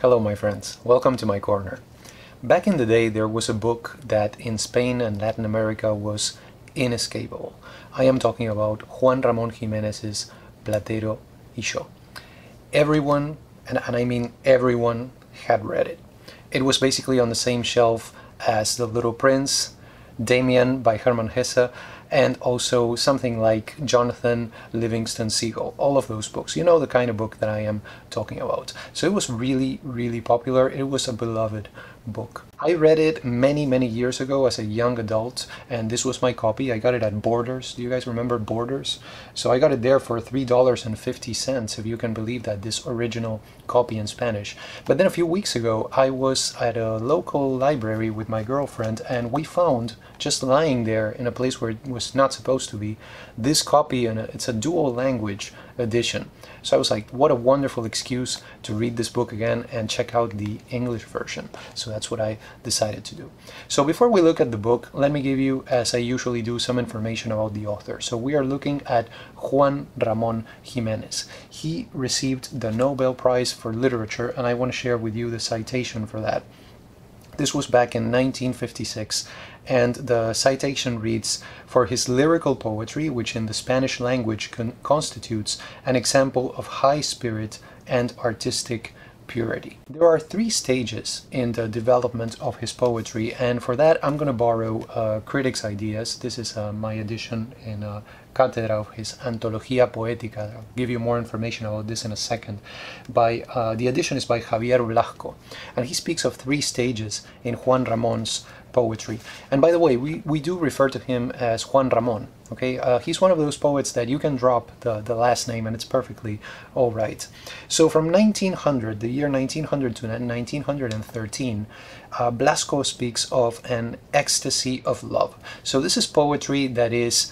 Hello my friends, welcome to my corner. Back in the day there was a book that in Spain and Latin America was inescapable. I am talking about Juan Ramón Jiménez's Platero y yo. Everyone, and I mean everyone, had read it. It was basically on the same shelf as The Little Prince, Damian by Hermann Hesse, and also something like Jonathan Livingston Seagull, all of those books. You know the kind of book that I am talking about. So it was really, really popular. It was a beloved book. I read it many, many years ago as a young adult, and this was my copy. I got it at Borders. Do you guys remember Borders? So I got it there for $3.50, if you can believe that, this original copy in Spanish. But then a few weeks ago, I was at a local library with my girlfriend, and we found, just lying there in a place where it was not supposed to be, this copy, and it's a dual language edition. So I was like, what a wonderful excuse to read this book again and check out the English version. So that's what I decided to do. So before we look at the book, let me give you, as I usually do, some information about the author. So we are looking at Juan Ramón Jiménez. He received the Nobel Prize for Literature, and I want to share with you the citation for that. This was back in 1956, and the citation reads, "For his lyrical poetry, which in the Spanish language constitutes an example of high spirit and artistic purity." There are three stages in the development of his poetry, and for that I'm going to borrow critics' ideas. This is my edition in Cátedra of his Antología Poética. I'll give you more information about this in a second. The edition is by Javier Blasco, and he speaks of three stages in Juan Ramón's poetry. And by the way, we do refer to him as Juan Ramón. Okay, he's one of those poets that you can drop the last name and it's perfectly all right. So from 1900, the year 1900 to 1913, Blasco speaks of an ecstasy of love. So this is poetry that is,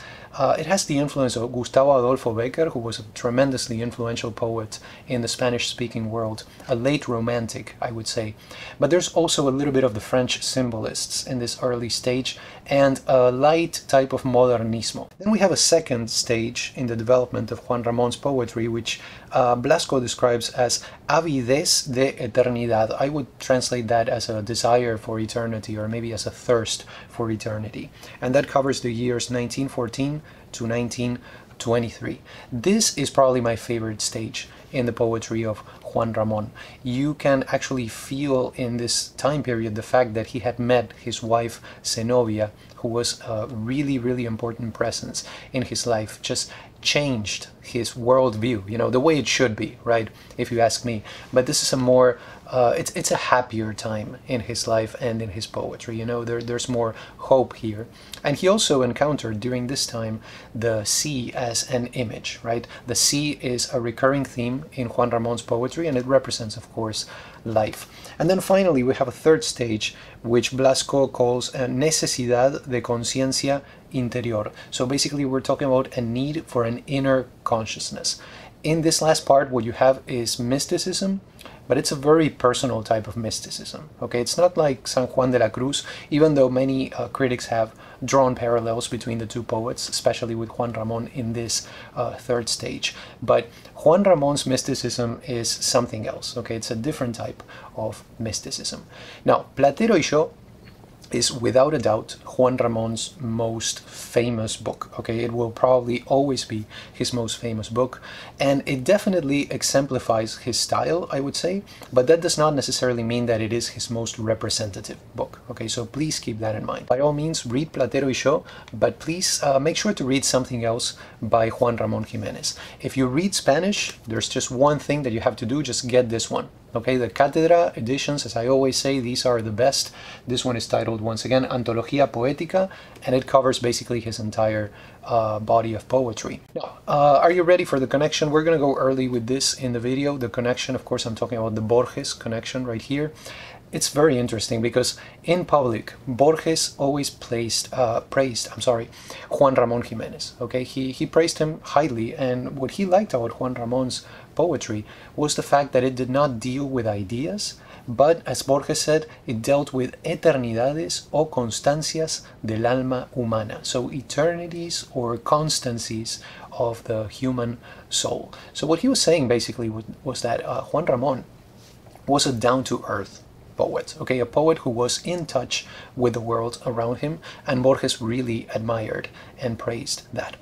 it has the influence of Gustavo Adolfo Bécquer, who was a tremendously influential poet in the Spanish-speaking world, a late romantic, I would say. But there's also a little bit of the French symbolists in this early stage, and a light type of modernismo. Then we have a second stage in the development of Juan Ramón's poetry, which Blasco describes as avidez de eternidad. I would translate that as a desire for eternity, or maybe as a thirst for eternity. And that covers the years 1914 to 1923. This is probably my favorite stage in the poetry of Juan Ramón. You can actually feel in this time period the fact that he had met his wife Zenobia, who was a really, really important presence in his life, just changed his worldview, you know, the way it should be, right, if you ask me. But this is a more, it's a happier time in his life and in his poetry, you know, there's more hope here. And he also encountered during this time the sea as an image, right? The sea is a recurring theme in Juan Ramón's poetry, and it represents, of course, life. And then finally we have a third stage, which Blasco calls a necesidad de conciencia interior. So basically we're talking about a need for an inner consciousness. In this last part what you have is mysticism, but it's a very personal type of mysticism. Okay, it's not like San Juan de la Cruz, even though many critics have drawn parallels between the two poets, especially with Juan Ramón in this third stage. But Juan Ramón's mysticism is something else. Okay, it's a different type of mysticism. Now, Platero y yo is without a doubt Juan Ramón's most famous book. Okay, it will probably always be his most famous book, and it definitely exemplifies his style, I would say, but that does not necessarily mean that it is his most representative book. Okay, so please keep that in mind. By all means, read Platero y yo, but please make sure to read something else by Juan Ramón Jiménez. If you read Spanish, there's just one thing that you have to do, just get this one. Okay, the Cátedra editions, as I always say, these are the best. This one is titled, once again, Antología Poética, and it covers basically his entire body of poetry. Now, are you ready for the connection? We're going to go early with this in the video. The connection, of course, I'm talking about the Borges connection right here. It's very interesting because in public, Borges always praised Juan Ramón Jiménez. Okay, he praised him highly, and what he liked about Juan Ramón's poetry was the fact that it did not deal with ideas, but, as Borges said, it dealt with eternidades o constancias del alma humana, so eternities or constancies of the human soul. So what he was saying basically was that Juan Ramón was a down-to-earth poet, okay, a poet who was in touch with the world around him, and Borges really admired and praised that.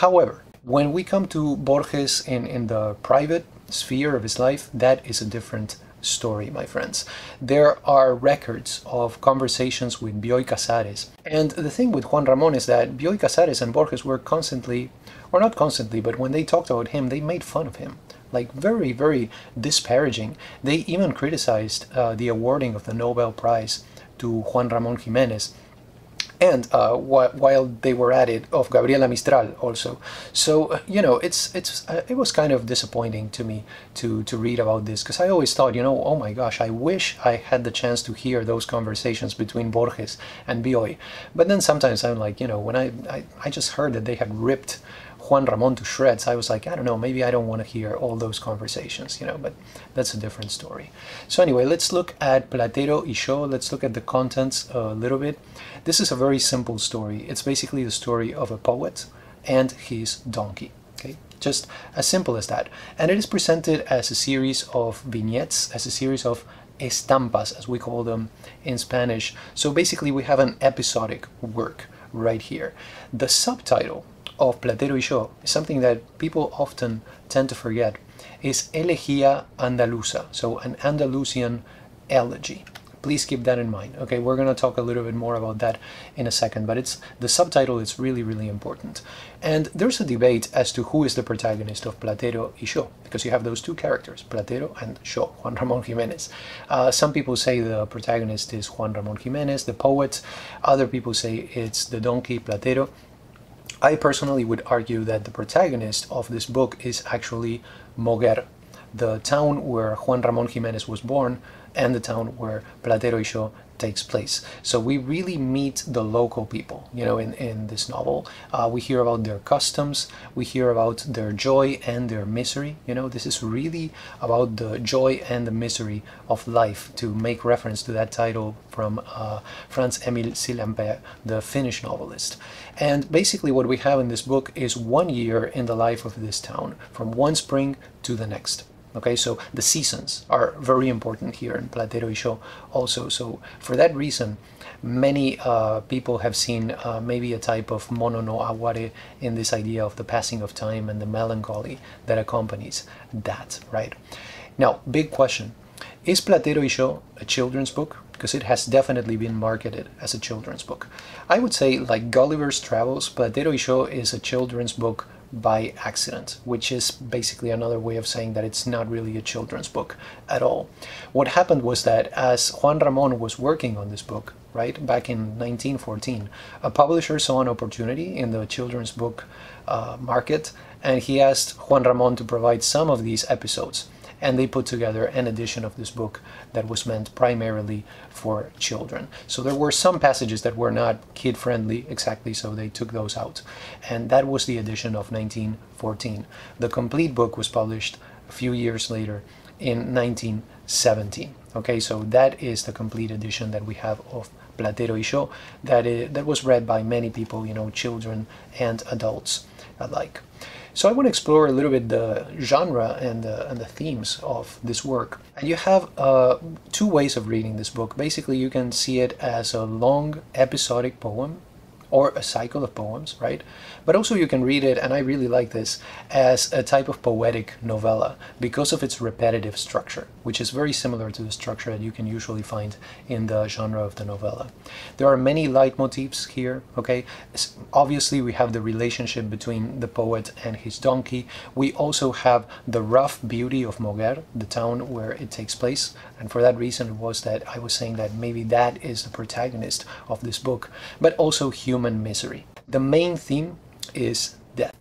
However, when we come to Borges in the private sphere of his life, that is a different story, my friends. There are records of conversations with Bioy Casares, and the thing with Juan Ramón is that Bioy Casares and Borges were constantly, or not constantly, but when they talked about him, they made fun of him, like very, very disparaging. They even criticized the awarding of the Nobel Prize to Juan Ramón Jiménez, and while they were at it, of Gabriela Mistral also. So, you know, it was kind of disappointing to me to read about this, because I always thought, you know, oh my gosh, I wish I had the chance to hear those conversations between Borges and Bioy. But then sometimes I'm like, you know, when I just heard that they had ripped Juan Ramón to shreds, I was like, I don't know, maybe I don't want to hear all those conversations, you know, but that's a different story. So anyway, let's look at Platero y yo, let's look at the contents a little bit. This is a very simple story. It's basically the story of a poet and his donkey, okay? Just as simple as that. And it is presented as a series of vignettes, as a series of estampas, as we call them in Spanish. So basically we have an episodic work right here. The subtitle of Platero y yo, something that people often tend to forget, is Elegía Andaluza, so an Andalusian elegy. Please keep that in mind. Okay, we're going to talk a little bit more about that in a second, but it's the subtitle is really, really important. And there's a debate as to who is the protagonist of Platero y yo, because you have those two characters, Platero and yo, Juan Ramón Jiménez. Some people say the protagonist is Juan Ramón Jiménez, the poet. Other people say it's the donkey, Platero. I personally would argue that the protagonist of this book is actually Moguer, the town where Juan Ramón Jiménez was born and the town where Platero y yo takes place. So we really meet the local people, you know, in this novel. We hear about their customs, we hear about their joy and their misery. You know, this is really about the joy and the misery of life, to make reference to that title from Franz Emil Sillanpää, the Finnish novelist. And basically what we have in this book is 1 year in the life of this town, from one spring to the next. Okay, so the seasons are very important here in Platero y yo also. So for that reason, many people have seen maybe a type of mono no aguare in this idea of the passing of time and the melancholy that accompanies that, right? Now, big question. Is Platero y yo a children's book? Because it has definitely been marketed as a children's book. I would say, like Gulliver's Travels, Platero y yo is a children's book by accident, which is basically another way of saying that it's not really a children's book at all. What happened was that as Juan Ramón was working on this book, right, back in 1914, a publisher saw an opportunity in the children's book market, and he asked Juan Ramón to provide some of these episodes, and they put together an edition of this book that was meant primarily for children. So there were some passages that were not kid-friendly exactly, so they took those out. And that was the edition of 1914. The complete book was published a few years later in 1917. Okay, so that is the complete edition that we have of Platero y yo, that was read by many people, you know, children and adults alike. So I want to explore a little bit the genre and the themes of this work. And you have two ways of reading this book. Basically, you can see it as a long episodic poem or a cycle of poems, right? But also you can read it, and I really like this, as a type of poetic novella because of its repetitive structure, which is very similar to the structure that you can usually find in the genre of the novella. There are many leitmotifs here, okay? Obviously, we have the relationship between the poet and his donkey. We also have the rough beauty of Moguer, the town where it takes place, and for that reason it was that I was saying that maybe that is the protagonist of this book, but also human misery. The main theme is death,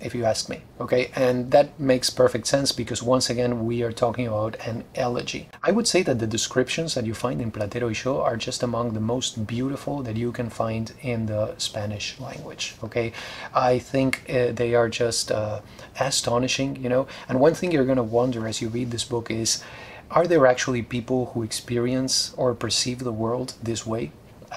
if you ask me, okay? And that makes perfect sense because once again we are talking about an elegy. I would say that the descriptions that you find in Platero y yo are just among the most beautiful that you can find in the Spanish language, okay? I think they are just astonishing, you know? And one thing you're going to wonder as you read this book is, are there actually people who experience or perceive the world this way?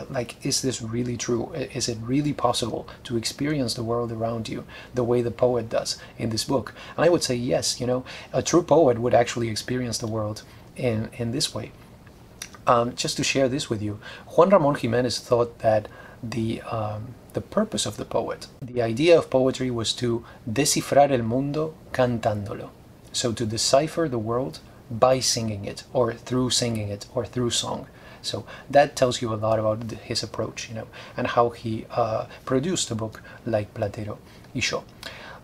Like, is this really true? Is it really possible to experience the world around you the way the poet does in this book? And I would say yes, you know, a true poet would actually experience the world in this way. Just to share this with you, Juan Ramón Jiménez thought that the purpose of the poet, the idea of poetry, was to descifrar el mundo cantándolo, so to decipher the world by singing it, or through song. So that tells you a lot about his approach, you know, and how he produced a book like Platero y yo.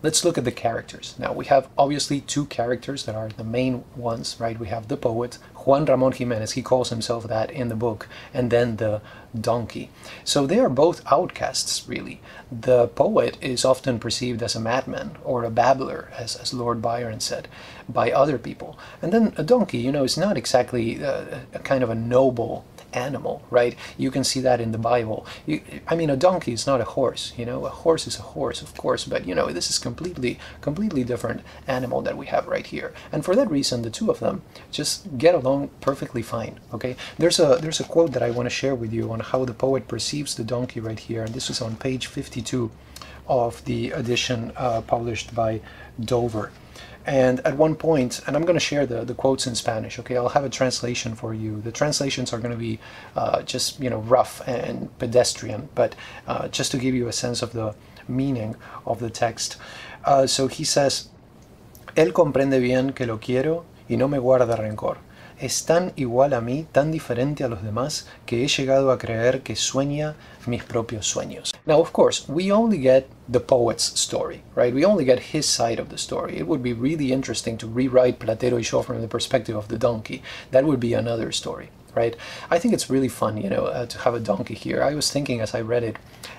Let's look at the characters. Now, we have obviously two characters that are the main ones, right? We have the poet, Juan Ramón Jiménez, he calls himself that in the book, and then the donkey. So they are both outcasts, really. The poet is often perceived as a madman or a babbler, as Lord Byron said, by other people. And then a donkey, you know, is not exactly a kind of a noble animal, right? You can see that in the Bible. I mean, a donkey is not a horse, you know? A horse is a horse, of course, but, you know, this is completely different animal that we have right here. And for that reason, the two of them just get along perfectly fine, okay? There's a quote that I want to share with you on how the poet perceives the donkey right here, and this is on page 52 of the edition published by Dover. And at one point, and I'm going to share the quotes in Spanish, okay? I'll have a translation for you. The translations are going to be just, you know, rough and pedestrian, but just to give you a sense of the meaning of the text. So he says, Él comprende bien que lo quiero y no me guarda rencor. Es tan igual a mí, tan diferente a los demás, que he llegado a creer que sueña mis propios sueños. Now, of course, we only get the poet's story, right? We only get his side of the story. It would be really interesting to rewrite Platero y yo from the perspective of the donkey. That would be another story, right? I think it's really fun, you know, to have a donkey here. I was thinking as I read it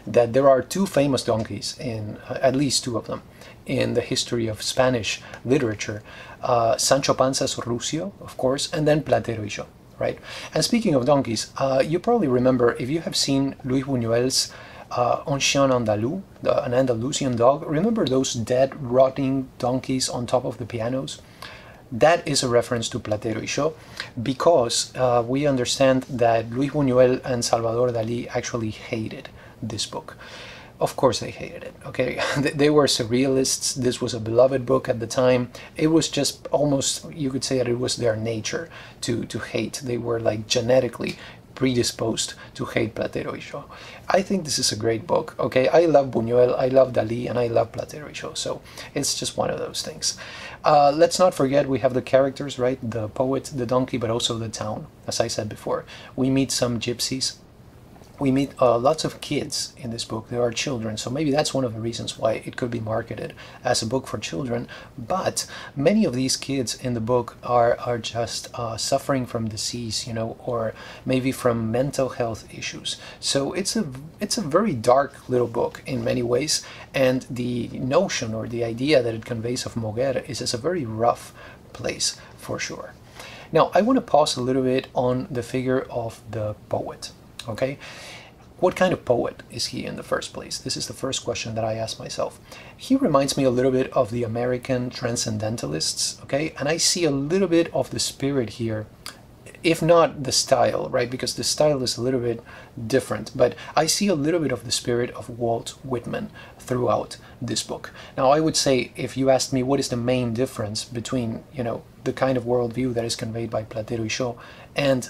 that there are two famous donkeys, in at least two of them, in the history of Spanish literature. Sancho Panza's Rucio, of course, and then Platero y yo, right? And speaking of donkeys, you probably remember, if you have seen Luis Buñuel's Un Chien Andalou, an Andalusian dog, remember those dead, rotting donkeys on top of the pianos? That is a reference to Platero y yo, because we understand that Luis Buñuel and Salvador Dalí actually hated this book. Of course they hated it, okay? They were surrealists. This was a beloved book at the time. It was just almost, you could say that it was their nature to hate. They were like genetically predisposed to hate Platero y yo. I think this is a great book, okay? I love Buñuel, I love Dalí, and I love Platero y yo, so it's just one of those things. Let's not forget we have the characters, right? The poet, the donkey, but also the town, as I said before. We meet some gypsies. We meet lots of kids in this book. There are children, so maybe that's one of the reasons why it could be marketed as a book for children. But many of these kids in the book are just suffering from disease, you know, or maybe from mental health issues. So it's a very dark little book in many ways, and the notion or the idea that it conveys of Moguer is a very rough place for sure. Now, I want to pause a little bit on the figure of the poet. Okay, what kind of poet is he in the first place? This is the first question that I ask myself. He reminds me a little bit of the American transcendentalists, okay? And I see a little bit of the spirit here, if not the style, right? Because the style is a little bit different, but I see a little bit of the spirit of Walt Whitman throughout this book. Now, I would say, if you asked me what is the main difference between, you know, the kind of worldview that is conveyed by Platero y yo and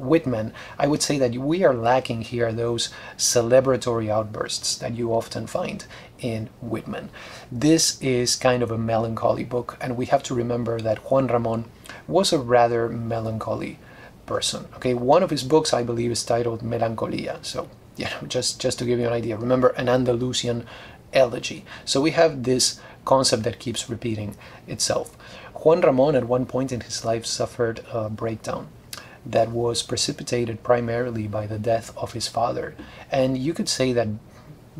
Whitman, I would say that we are lacking here those celebratory outbursts that you often find in Whitman. This is kind of a melancholy book, and we have to remember that Juan Ramón was a rather melancholy person. Okay, one of his books, I believe, is titled Melancolía. So, you know, just to give you an idea, remember, an Andalusian elegy. So we have this concept that keeps repeating itself. Juan Ramón at one point in his life suffered a breakdown that was precipitated primarily by the death of his father, and you could say that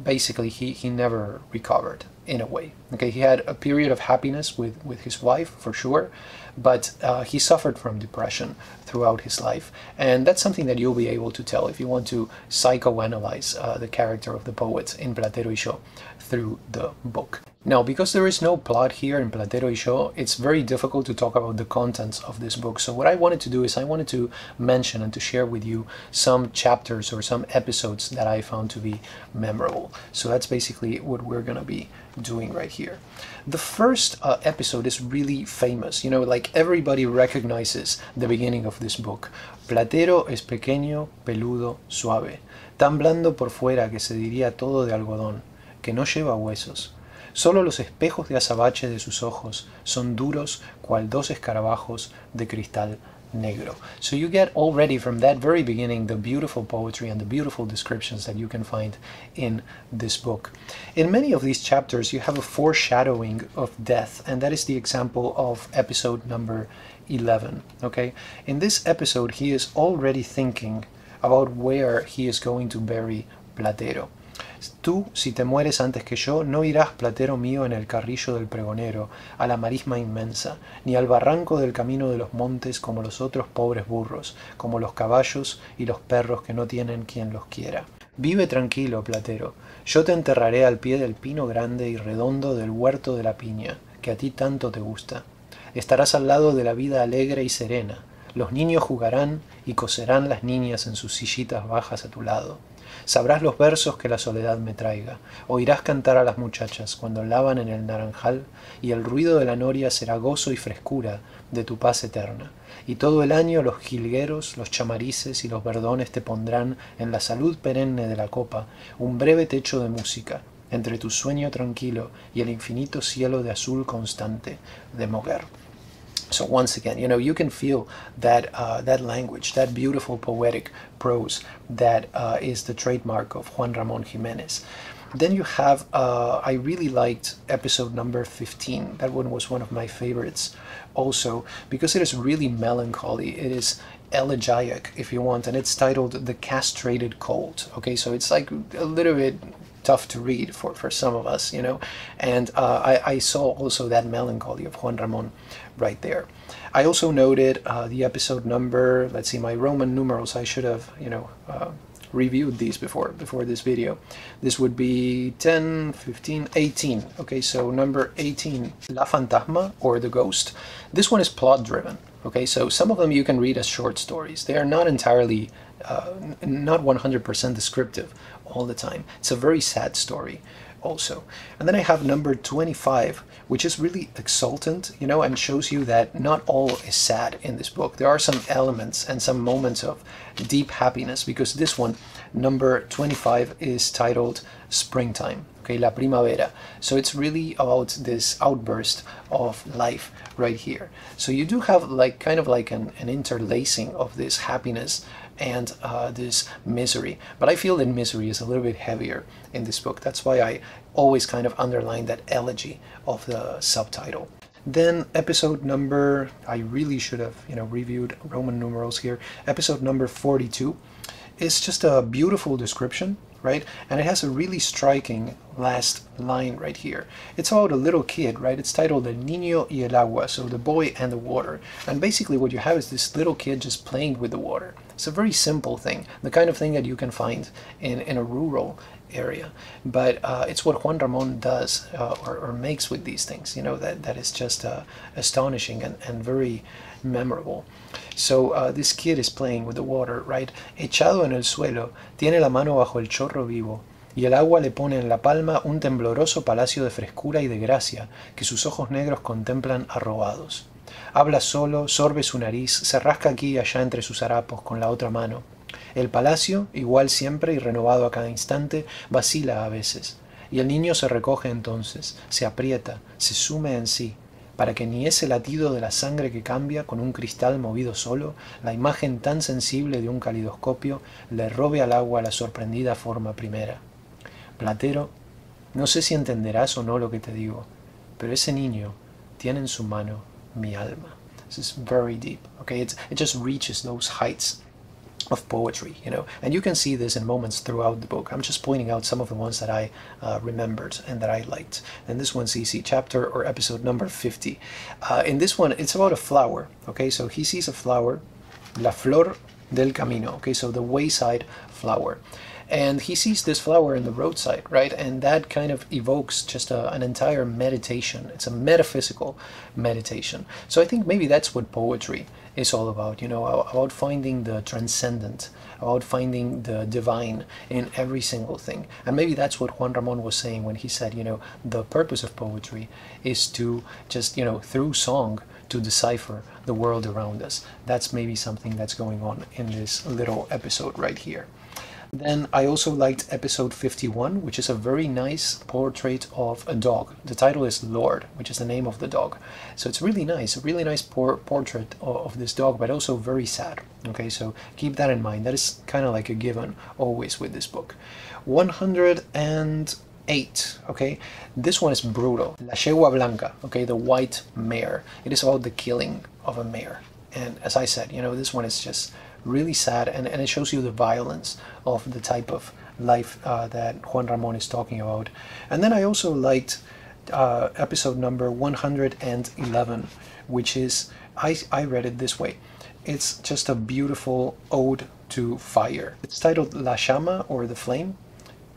basically he never recovered in a way. Okay, he had a period of happiness with his wife for sure, but he suffered from depression throughout his life, and that's something that you'll be able to tell if you want to psychoanalyze the character of the poet in Platero y yo through the book. Now, because there is no plot here in Platero y yo, it's very difficult to talk about the contents of this book. So what I wanted to do is I wanted to mention and to share with you some chapters or some episodes that I found to be memorable. So that's basically what we're going to be doing right here. The first episode is really famous. You know, like everybody recognizes the beginning of this book. Platero es pequeño, peludo, suave, tan blando por fuera que se diría todo de algodón, que no lleva huesos. Solo los espejos de azabache de sus ojos son duros cual dos escarabajos de cristal negro. So you get already from that very beginning the beautiful poetry and the beautiful descriptions that you can find in this book. In many of these chapters you have a foreshadowing of death, and that is the example of episode number 11. Okay? In this episode he is already thinking about where he is going to bury Platero. Tú, si te mueres antes que yo, no irás, Platero mío, en el carrillo del pregonero, a la marisma inmensa, ni al barranco del camino de los montes como los otros pobres burros, como los caballos y los perros que no tienen quien los quiera. Vive tranquilo, Platero, yo te enterraré al pie del pino grande y redondo del huerto de la piña, que a ti tanto te gusta. Estarás al lado de la vida alegre y serena, los niños jugarán y coserán las niñas en sus sillitas bajas a tu lado. Sabrás los versos que la soledad me traiga, oirás cantar a las muchachas cuando lavan en el naranjal, y el ruido de la noria será gozo y frescura de tu paz eterna. Y todo el año los jilgueros, los chamarices y los verdones te pondrán en la salud perenne de la copa un breve techo de música, entre tu sueño tranquilo y el infinito cielo de azul constante de Moguer. So once again, you know, you can feel that that language, that beautiful poetic prose that is the trademark of Juan Ramón Jiménez. Then you have, I really liked episode number 15. That one was one of my favorites also, because it is really melancholy. It is elegiac, if you want, and it's titled The Castrated Colt. Okay, so it's like a little bit tough to read for some of us, you know, and I saw also that melancholy of Juan Ramón right there. I also noted the episode number, let's see, my Roman numerals, I should have, you know, reviewed these before this video. This would be 10, 15, 18. Okay, so number 18, La Fantasma, or The Ghost. This one is plot-driven. Okay, so some of them you can read as short stories. They are not entirely, not 100% descriptive all the time. It's a very sad story also. And then I have number 25, which is really exultant, you know, and shows you that not all is sad in this book. There are some elements and some moments of deep happiness, because this one, number 25, is titled Springtime, okay, La Primavera. So it's really about this outburst of life right here. So you do have like kind of like an interlacing of this happiness and this misery, but I feel that misery is a little bit heavier in this book. That's why I always kind of underline that elegy of the subtitle. Then episode number, I really should have, you know, reviewed Roman numerals here. Episode number 42 is just a beautiful description, right? And it has a really striking last line right here. It's about a little kid, right? It's titled El Niño y el Agua, so the boy and the water. And basically what you have is this little kid just playing with the water. It's a very simple thing, the kind of thing that you can find in a rural area. But it's what Juan Ramón does or makes with these things, you know, that is just astonishing and very memorable. So this kid is playing with the water, right? Echado en el suelo, tiene la mano bajo el chorro vivo, y el agua le pone en la palma un tembloroso palacio de frescura y de gracia que sus ojos negros contemplan arrobados. Habla solo, sorbe su nariz, se rasca aquí y allá entre sus harapos con la otra mano. El palacio, igual siempre y renovado a cada instante, vacila a veces, y el niño se recoge entonces, se aprieta, se sume en sí, para que ni ese latido de la sangre que cambia con un cristal movido solo, la imagen tan sensible de un calidoscopio, le robe al agua la sorprendida forma primera. Platero, no sé si entenderás o no lo que te digo, pero ese niño tiene en su mano mi alma. This is very deep. Okay, it just reaches those heights of poetry, you know, and you can see this in moments throughout the book. I'm just pointing out some of the ones that I remembered and that I liked. And this one's easy, chapter or episode number 50. In this one, it's about a flower. Okay, so he sees a flower, La Flor del Camino. Okay, so the wayside flower. And he sees this flower in the roadside, right? And that kind of evokes just an entire meditation. It's a metaphysical meditation. So I think maybe that's what poetry is all about, you know, about finding the transcendent, about finding the divine in every single thing. And maybe that's what Juan Ramón was saying when he said, you know, the purpose of poetry is to just, you know, through song, to decipher the world around us. That's maybe something that's going on in this little episode right here. Then I also liked episode 51, which is a very nice portrait of a dog. The title is Lord, which is the name of the dog. So it's really nice, a really nice portrait of this dog, but also very sad. Okay, so keep that in mind. That is kind of like a given always with this book. 108, okay, this one is brutal. La Yegua Blanca, okay, the white mare. It is about the killing of a mare. And as I said, you know, this one is just really sad, and it shows you the violence of the type of life that Juan Ramón is talking about. And then I also liked episode number 111, which is, I read it this way. It's just a beautiful ode to fire. It's titled La Llama, or The Flame,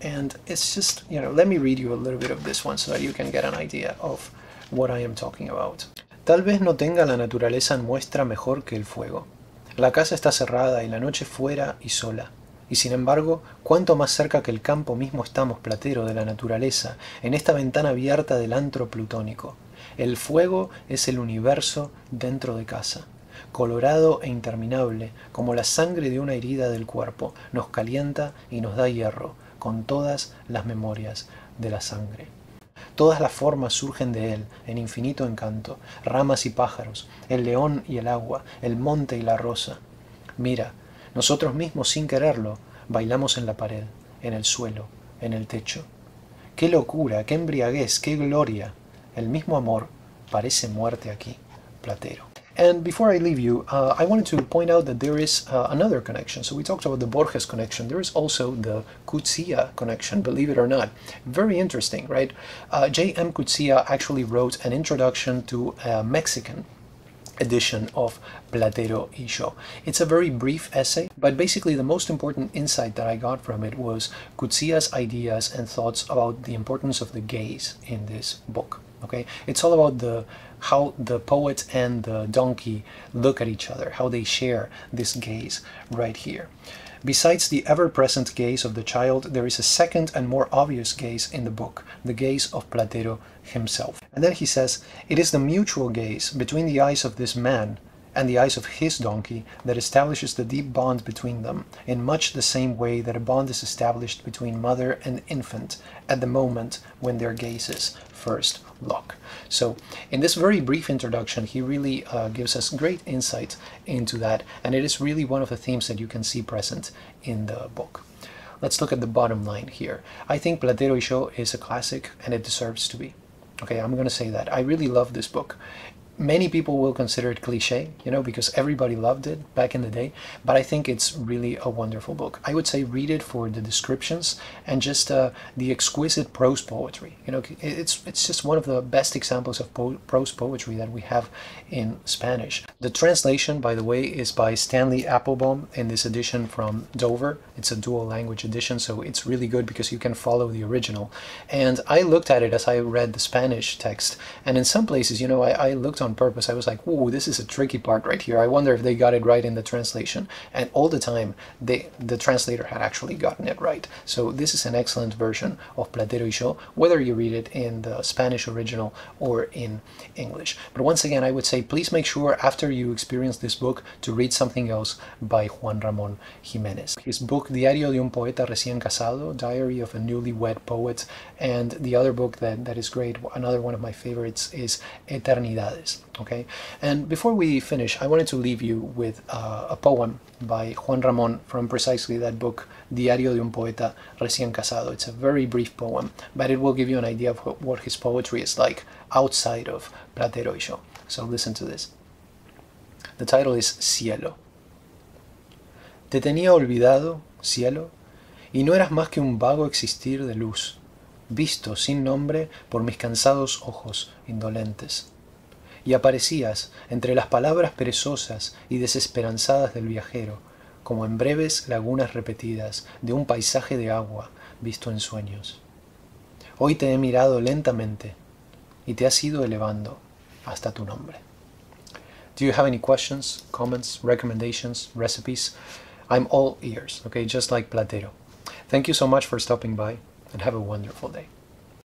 and it's just, you know, let me read you a little bit of this one so that you can get an idea of what I am talking about. Tal vez no tenga la naturaleza en muestra mejor que el fuego. La casa está cerrada y la noche fuera y sola. Y sin embargo, cuánto más cerca que el campo mismo estamos, Platero, de la naturaleza, en esta ventana abierta del antro plutónico. El fuego es el universo dentro de casa. Colorado e interminable, como la sangre de una herida del cuerpo, nos calienta y nos da hierro, con todas las memorias de la sangre. Todas las formas surgen de él, en infinito encanto, ramas y pájaros, el león y el agua, el monte y la rosa. Mira, nosotros mismos sin quererlo, bailamos en la pared, en el suelo, en el techo. ¡Qué locura, qué embriaguez, qué gloria! El mismo amor parece muerte aquí, Platero. And before I leave you, I wanted to point out that there is another connection. So we talked about the Borges connection. There is also the Coetzee connection, believe it or not. Very interesting, right? J.M. Coetzee actually wrote an introduction to a Mexican edition of Platero y yo. It's a very brief essay, but basically the most important insight that I got from it was Coetzee's ideas and thoughts about the importance of the gaze in this book. Okay, it's all about how the poet and the donkey look at each other, how they share this gaze right here. Besides the ever-present gaze of the child, there is a second and more obvious gaze in the book, the gaze of Platero himself. And then he says, "It is the mutual gaze between the eyes of this man and the eyes of his donkey that establishes the deep bond between them, in much the same way that a bond is established between mother and infant at the moment when their gazes first lock." So in this very brief introduction, he really gives us great insight into that, and it is really one of the themes that you can see present in the book. Let's look at the bottom line here. I think Platero y yo is a classic, and it deserves to be. Okay, I'm going to say that. I really love this book. Many people will consider it cliché, you know, because everybody loved it back in the day, but I think it's really a wonderful book. I would say read it for the descriptions and just the exquisite prose poetry. You know, it's just one of the best examples of prose poetry that we have in Spanish. The translation, by the way, is by Stanley Appelbaum in this edition from Dover. It's a dual language edition, so it's really good because you can follow the original. And I looked at it as I read the Spanish text, and in some places, you know, I looked on purpose. I was like, whoa, this is a tricky part right here. I wonder if they got it right in the translation. And all the time, the translator had actually gotten it right. So this is an excellent version of Platero y yo, whether you read it in the Spanish original or in English. But once again, I would say, please make sure after you experience this book to read something else by Juan Ramón Jiménez. His book, Diario de un Poeta Recién Casado, Diary of a Newlywed Poet, and the other book that is great, another one of my favorites, is Eternidades. Okay, and before we finish, I wanted to leave you with a poem by Juan Ramón from precisely that book, Diario de un Poeta Recién Casado. It's a very brief poem, but it will give you an idea of what his poetry is like outside of Platero y yo. So listen to this. The title is Cielo. Te tenía olvidado, cielo, y no eras más que un vago existir de luz, visto sin nombre por mis cansados ojos indolentes. Y aparecías entre las palabras perezosas y desesperanzadas del viajero, como en breves lagunas repetidas de un paisaje de agua visto en sueños. Hoy te he mirado lentamente y te has ido elevando hasta tu nombre. Do you have any questions, comments, recommendations, recipes? I'm all ears, okay, just like Platero. Thank you so much for stopping by and have a wonderful day.